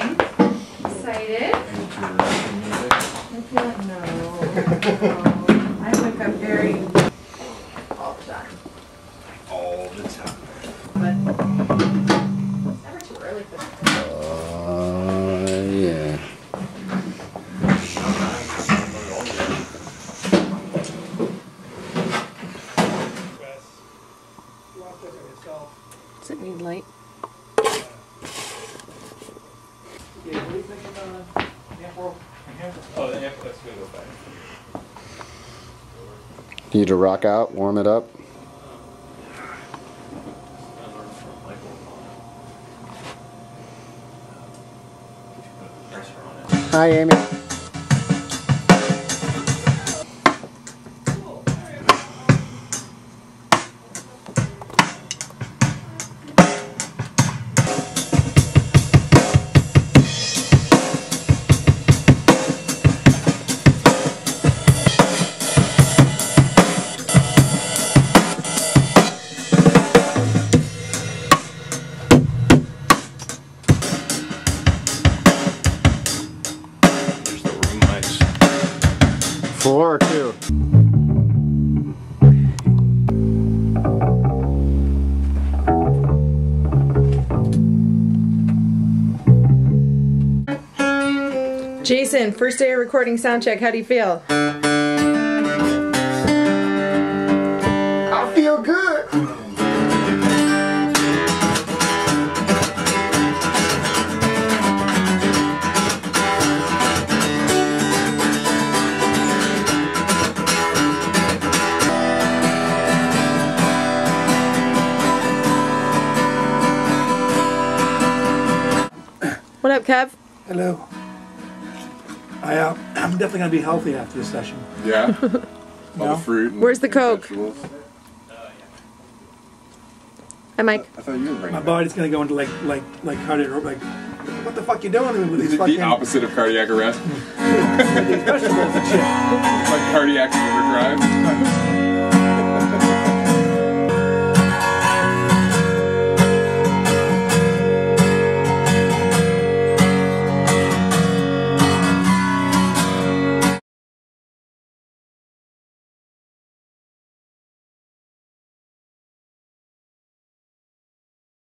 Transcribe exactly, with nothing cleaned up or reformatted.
feeling? Excited? I feel like no. no. I wake up very all the time. All the time. But it's never too early for that. Uh, yeah. Does it need light? Yeah, what do you think about the amp world? Oh, the amp, that's good. Okay. Need to rock out, warm it up. Hi, Amy. Floor or two. Jason, first day of recording sound check, how do you feel? I feel good. What up, Kev? Hello. I, uh, I'm definitely going to be healthy after this session. Yeah. All no? the fruit. And Where's the Coke? Uh, yeah. Hi, Mike. I, I thought you were bringing My it. body's going to go into like, like, like cardiac, like, what the fuck you doing with these fucking... the opposite of cardiac arrest? Like cardiac overdrive.